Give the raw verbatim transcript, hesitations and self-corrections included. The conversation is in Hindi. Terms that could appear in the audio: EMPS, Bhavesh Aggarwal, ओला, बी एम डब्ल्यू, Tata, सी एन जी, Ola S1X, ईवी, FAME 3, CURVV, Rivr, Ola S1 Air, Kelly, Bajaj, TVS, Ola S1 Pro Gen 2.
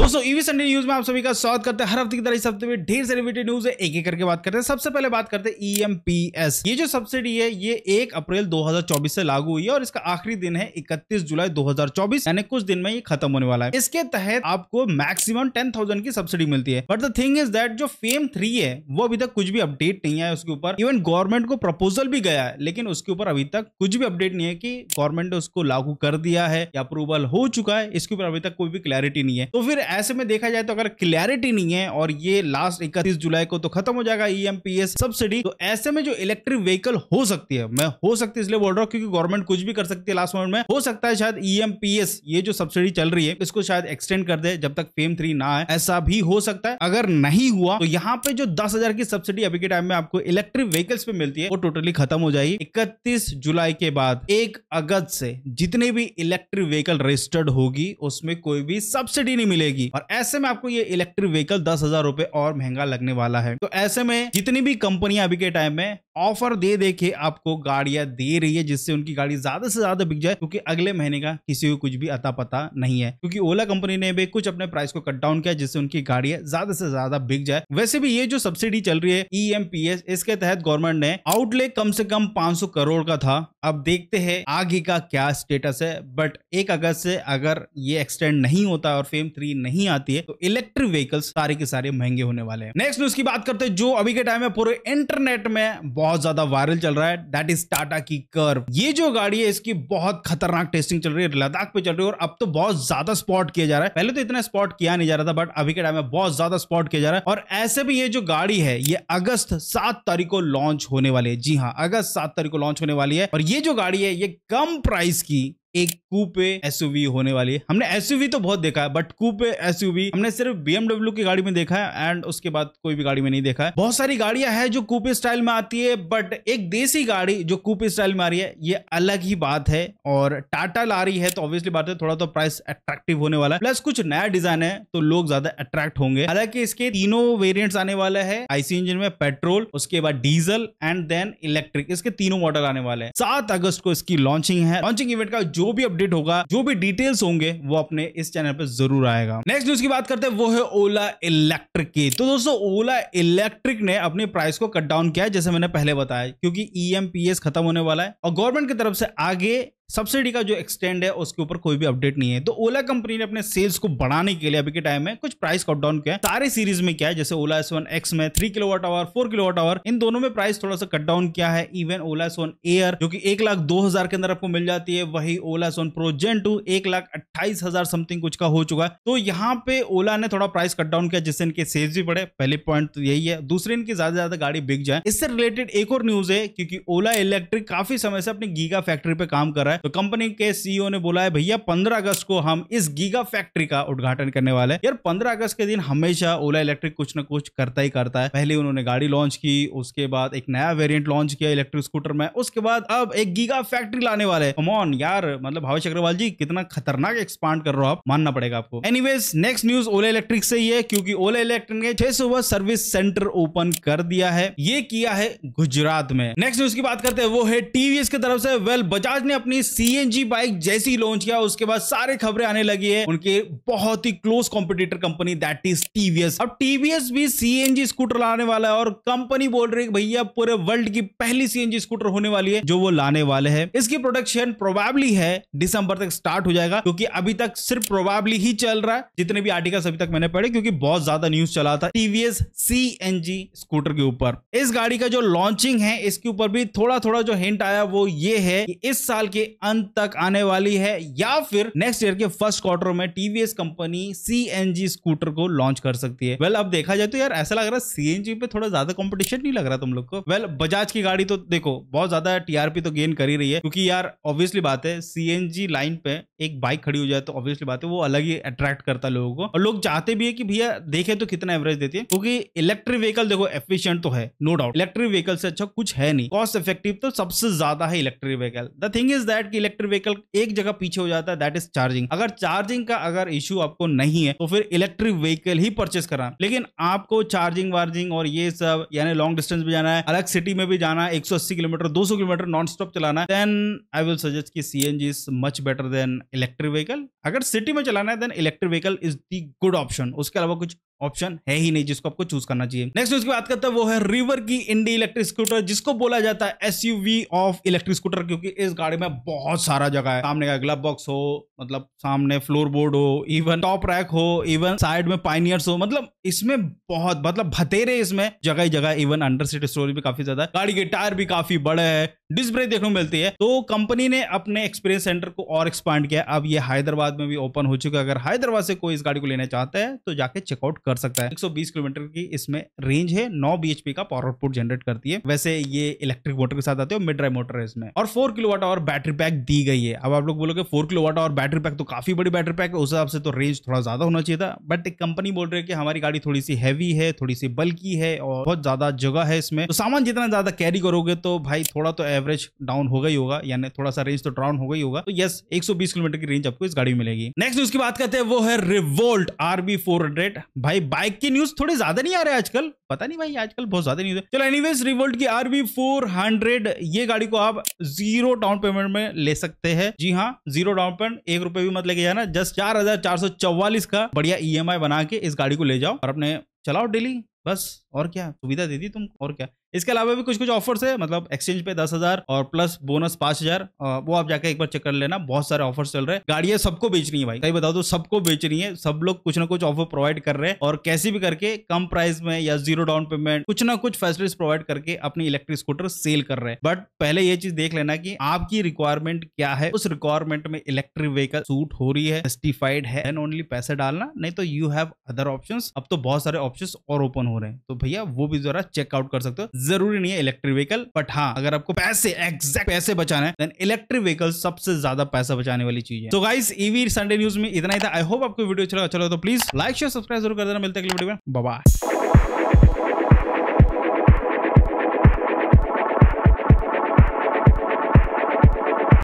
दोस्तों ईवी संडे न्यूज में आप सभी का स्वागत करते हैं। हर हफ्ते की तरह इस हफ्ते में ढेर सारी वीडियो न्यूज है, एक एक करके बात करते हैं। सबसे पहले बात करते हैं ई एम पी एस। ये जो सब्सिडी है ये एक अप्रैल दो हज़ार चौबीस से लागू हुई है और इसका आखिरी दिन है इकतीस जुलाई दो हज़ार चौबीस, यानी कुछ दिन में ये खत्म होने वाला है। इसके तहत आपको मैक्सिमम टेन थाउजेंड की सब्सिडी मिलती है। But the thing is that जो फेम थ्री है वो अभी तक कुछ भी अपडेट नहीं आया उसके ऊपर। इवन गवर्नमेंट को प्रपोजल भी गया है लेकिन उसके ऊपर अभी तक कुछ भी अपडेट नहीं है कि गवर्नमेंट ने उसको लागू कर दिया है या अप्रूवल हो चुका है। इसके ऊपर अभी तक कोई भी क्लैरिटी नहीं है। तो फिर ऐसे में देखा जाए तो अगर क्लैरिटी नहीं है और ये लास्ट इकतीस जुलाई को तो खत्म हो जाएगा E M P S subsidy, तो ऐसे में जो इलेक्ट्रिक व्हीकल हो सकती है, मैं हो सकती है इसलिए बोल रहा हूँ क्योंकि गवर्नमेंट कुछ भी कर सकती है लास्ट मोमेंट में। हो सकता है शायद ई एम पी एस ये जो सब्सिडी चल रही है इसको शायद एक्सटेंड कर दे जब तक फेम थ्री ना आए, ऐसा भी हो सकता है। अगर नहीं हुआ तो यहाँ पे जो दस हजार की सब्सिडी अभी के टाइम में आपको इलेक्ट्रिक व्हीकल्स पे मिलती है वो टोटली खत्म हो जाएगी इकतीस जुलाई के बाद। एक अगस्त से जितने भी इलेक्ट्रिक व्हीकल रजिस्टर्ड होगी उसमें कोई भी सब्सिडी नहीं मिलेगी और ऐसे में आपको ये इलेक्ट्रिक व्हीकल दस हजार रुपए और महंगा लगने वाला है। तो ऐसे में जितनी भी कंपनियां अभी के टाइम में ऑफर दे देके आपको गाड़ियां दे रही है जिससे उनकी गाड़ी ज्यादा से ज्यादा बिक जाए, क्योंकि अगले महीने का किसी को कुछ भी अता पता नहीं है। क्योंकि ओला कंपनी ने भी कुछ अपने प्राइस को कट डाउन किया जिससे उनकी गाड़ियां ज्यादा से ज्यादा बिक जाए। वैसे भी ये जो सब्सिडी चल रही है ई एम पी एस, इसके तहत गवर्नमेंट ने आउटले कम से कम पाँच सौ करोड़ का था। अब देखते हैं आगे का क्या स्टेटस है। बट एक अगस्त से अगर ये एक्सटेंड नहीं होता और फेम थ्री नहीं आती है तो इलेक्ट्रिक व्हीकल्स सारे के सारे महंगे होने वाले हैं। नेक्स्ट न्यूज की बात करते हैं जो अभी के टाइम में पूरे इंटरनेट में बहुत ज्यादा वायरल चल रहा है, दैट इज टाटा की कर्व। ये जो गाड़ी है इसकी बहुत खतरनाक टेस्टिंग चल रही है, लद्दाख पे चल रही है और अब तो बहुत ज्यादा स्पॉट किया जा रहा है। पहले तो इतना स्पॉट किया नहीं जा रहा था बट अभी के टाइम में बहुत ज्यादा स्पॉट किया जा रहा है। और ऐसे भी ये जो गाड़ी है ये अगस्त सात तारीख को लॉन्च होने वाली है। जी हाँ, अगस्त सात तारीख को लॉन्च होने वाली है। और ये जो गाड़ी है ये कम प्राइस की एक कूपे एस यू वी होने वाली है। हमने एस यू वी तो बहुत देखा है but coupe S U V हमने सिर्फ बी एम डब्ल्यू की गाड़ी में देखा है एंड उसके बाद कोई भी गाड़ी में नहीं देखा है। बहुत सारी गाड़ियां हैं जो कूपे स्टाइल में आती है बट एक देसी गाड़ी जो कूपे स्टाइल में आ रही है ये अलग ही बात है। और टाटा ला रही है तो ऑब्वियसली बात है थोड़ा तो प्राइस अट्रैक्टिव होने वाला है, प्लस कुछ नया डिजाइन है तो लोग ज्यादा अट्रैक्ट होंगे। हालांकि इसके तीनों वेरियंट आने वाले है, आईसी इंजन में पेट्रोल, उसके बाद डीजल एंड देन इलेक्ट्रिक, इसके तीनों मॉडल आने वाले हैं। सात अगस्त को इसकी लॉन्चिंग है। लॉन्चिंग इवेंट का जो भी अपडेट होगा, जो भी डिटेल्स होंगे वो अपने इस चैनल पे जरूर आएगा। नेक्स्ट न्यूज की बात करते हैं वो है ओला इलेक्ट्रिक की। तो दोस्तों ओला इलेक्ट्रिक ने अपने प्राइस को कट डाउन किया है जैसे मैंने पहले बताया, क्योंकि ई एम पी एस खत्म होने वाला है और गवर्नमेंट की तरफ से आगे सब्सिडी का जो एक्सटेंड है उसके ऊपर कोई भी अपडेट नहीं है। तो ओला कंपनी ने अपने सेल्स को बढ़ाने के लिए अभी के टाइम में कुछ प्राइस कट डाउन किया है। सारे सीरीज में क्या है, जैसे ओला एस वन एक्स में three kilowatt hour, four kilowatt hour, इन दोनों में प्राइस थोड़ा सा कट डाउन किया है। Even ओला S one air जो कि एक लाख दो हजार के अंदर आपको मिल जाती है, वही ओला S one pro gen two एक लाख अट्ठाईस हजार समथिंग कुछ का हो चुका है। तो यहाँ पे ओला ने थोड़ा प्राइस कट डाउन किया जिससे इनके सेल्स भी बढ़े। पहले पॉइंट तो यही है, दूसरे इनकी ज्यादा से ज्यादा गाड़ी बिक जाए। इससे रिलेटेड एक और न्यूज है, क्योंकि ओला इलेक्ट्रिक काफी समय से अपनी गीगा फैक्ट्री पे काम कर रहा है। तो कंपनी के सी ई ओ ने बोला है भैया पंद्रह अगस्त को हम इस गीगा फैक्ट्री का उद्घाटन करने वाले हैं। यार पंद्रह अगस्त के दिन हमेशा ओला इलेक्ट्रिक कुछ ना कुछ करता ही करता है। पहले उन्होंने गाड़ी लॉन्च की, उसके बाद एक नया वेरिएंट लॉन्च किया इलेक्ट्रिक स्कूटर में, उसके बाद अब एक गीगा फैक्ट्री लाने वाले हैं। कम ऑन यार, मतलब भावेश अग्रवाल जी कितना खतरनाक एक्सपांड कर रहे हो आप, मानना पड़ेगा आपको। एनीवेज नेक्स्ट न्यूज ओला इलेक्ट्रिक से ही है, क्योंकि ओला इलेक्ट्रिक ने छह सौ सर्विस सेंटर ओपन कर दिया है, ये किया है गुजरात में। नेक्स्ट न्यूज की बात करते हैं वो है टी वी एस की तरफ से। वेल बजाज ने अपनी सी एन जी बाइक जैसी लॉन्च किया उसके बाद सारे खबरें आने लगी है। उनके बहुत ही close competitor company that is T V S. अब टी वी एस भी सी एन जी स्कूटर लाने वाला है और कंपनी बोल रही है भैया पूरे वर्ल्ड की पहली सी एन जी स्कूटर होने वाली है जो वो लाने वाले हैं। इसकी प्रोडक्शन प्रोबेबली है दिसंबर तक स्टार्ट हो जाएगा, क्योंकि अभी तक सिर्फ प्रोबेबली ही चल रहा है जितने भी आर्टिकल्स अभी तक मैंने पढ़े, क्योंकि बहुत ज्यादा न्यूज चला था T V S सी एन जी scooter के ऊपर। इस गाड़ी का जो लॉन्चिंग है इसके ऊपर भी थोड़ा थोड़ा जो हिंट आया वो ये है कि इस साल के अंत तक आने वाली है या फिर नेक्स्ट ईयर के फर्स्ट क्वार्टर में T V S company सी एन जी scooter को लॉन्च कर सकती है। वेल well, अब देखा जाए तो यार ऐसा लग रहा है सी एन जी पे थोड़ा ज्यादा कंपटीशन नहीं लग रहा तुम लोग को। वेल well, बजाज की गाड़ी तो देखो बहुत ज्यादा टी आर पी तो गेन कर ही रही है, क्योंकि यार ऑब्वियसली बात है सी एन जी लाइन पे एक बाइक खड़ी हो जाए तो ऑब्वियसली बात है वो अलग ही अट्रैक्ट करता है लोगों को और लोग चाहते भी है कि भैया देखे तो कितना एवरेज देती है। क्योंकि इलेक्ट्रिक व्हीकल देखो एफिशिएंट तो है, नो डाउट इलेक्ट्रिक व्हीकल से अच्छा कुछ है नहीं, कॉस्ट इफेक्टिव तो सबसे ज्यादा है electric vehicle. The thing is that that कि इलेक्ट्रिक व्हीकल एक जगह पीछे हो जाता है, दैट इज चार्जिंग। अगर चार्जिंग का अगर इश्यू आपको नहीं है तो फिर इलेक्ट्रिक व्हीकल ही परचेस करना। लेकिन आपको चार्जिंग वार्जिंग और ये सब यानी लॉन्ग डिस्टेंस भी जाना है, अलग सिटी में भी जाना है, एक सौ अस्सी किलोमीटर दो सौ किलोमीटर नॉन स्टॉप चलाना है, देन आई विल सजेस्ट कि CNG is much better than electric vehicle. अगर सिटी में चलाना है then electric vehicle is the good option, उसके अलावा कुछ ऑप्शन है ही नहीं जिसको आपको चूज करना चाहिए। नेक्स्ट न्यूज की बात करते हैं, वो है रिवर की इंडी इलेक्ट्रिक स्कूटर, जिसको बोला जाता है एसयूवी ऑफ इलेक्ट्रिक स्कूटर, क्योंकि इस गाड़ी में बहुत सारा जगह है। सामने का ग्लब बॉक्स हो, मतलब सामने फ्लोर बोर्ड हो, इवन टॉप रैक हो, इवन साइड में पाइनियर्स हो, मतलब इसमें बहुत मतलब भतेरे इसमें जगह जगह, इवन अंडर सीट स्टोरेज भी काफी ज्यादा है, गाड़ी के टायर भी काफी बड़े है, डिस्क ब्रेक देखने को मिलती है। तो कंपनी ने अपने एक्सपीरियंस सेंटर को और एक्सपांड किया, अब ये हैदराबाद में भी ओपन हो चुका है। अगर हैदराबाद से कोई इस गाड़ी को लेना चाहता है तो जाके चेकआउट कर सकता है। एक सौ बीस किलोमीटर की इसमें रेंज है, नौ बीएचपी का पावर आउटपुट जनरेट करती है। वैसे ये इलेक्ट्रिक मोटर के साथ आते हो, मिड ड्राइव मोटर है इसमें, और four kilowatt hour battery pack दी गई है। अब आप लोग बोलोगे four kilowatt hour battery pack तो काफी बड़ी बैटरी पैक है, उस हिसाब से तो रेंज थोड़ा ज्यादा होना चाहिए था, बट कंपनी बोल रही है कि हमारी गाड़ी थोड़ी सी हैवी है, थोड़ी सी बल्की है और बहुत ज्यादा जगह है इसमें, तो सामान जितना ज्यादा कैरी करोगे तो भाई थोड़ा तो एवरेज डाउन होगा ही होगा, यानी थोड़ा सा रेंज तो डाउन होगा ही होगा। तो यस, एक सौ बीस किलोमीटर की रेंज आपको इस गाड़ी में मिलेगी। नेक्स्ट न्यूज की बात करते हैं, वो है रिवोल्ट आरबी फोर हंड्रेड। भाई बाइक की न्यूज थोड़ी ज्यादा नहीं आ रही आजकल, पता नहीं भाई आजकल बहुत ज्यादा न्यूज है। चलो एनीवेज, रिवोल्ट की आरबी फोर हंड्रेड, ये गाड़ी को आप जीरो डाउन पेमेंट में ले सकते हैं। जी हाँ, जीरो डाउन पेमेंट, एक रुपए भी मत लेके जाना, जस्ट चार हजार चार सौ चौवालीस का बढ़िया ईएमआई बना के इस गाड़ी को ले जाओ और अपने चलाओ डेली, बस। और क्या सुविधा दे दी तुमको, और क्या। इसके अलावा भी कुछ कुछ ऑफर्स है, मतलब एक्सचेंज पे दस हजार और प्लस बोनस पांच हजार, वो आप जाकर एक बार चेक कर लेना। बहुत सारे ऑफर्स चल रहे हैं, गाड़ियां सबको बेचनी है भाई, सही बता दो सबको बेचनी है, सब लोग कुछ ना कुछ ऑफर प्रोवाइड कर रहे हैं और कैसे भी करके कम प्राइस में या जीरो डाउन पेमेंट कुछ ना कुछ फैसिलिटीज प्रोवाइड करके अपनी इलेक्ट्रिक स्कूटर सेल कर रहे हैं। बट पहले ये चीज देख लेना की आपकी रिक्वायरमेंट क्या है, उस रिक्वायरमेंट में इलेक्ट्रिक व्हीकल सूट हो रही है, जस्टिफाइड है, एंड ओनली पैसे डालना, नहीं तो यू हैव अदर ऑप्शन। अब तो बहुत सारे ऑप्शन और ओपन हो रहे हैं, तो भैया वो भी जरा चेकआउट कर सकते हो। जरूरी नहीं है इलेक्ट्रिक व्हीकल, बट हाँ अगर आपको पैसे एग्जैक्ट पैसे बचाना है देन इलेक्ट्रिक व्हीकल सबसे ज्यादा पैसा बचाने वाली चीज है। तो गाइस, ईवी संडे न्यूज में इतना ही था। आई होप आपको वीडियो अच्छा लगा, तो प्लीज लाइक शेयर सब्सक्राइब जरूर कर देना। मिलते हैं अगले वीडियो में, बाय बाय।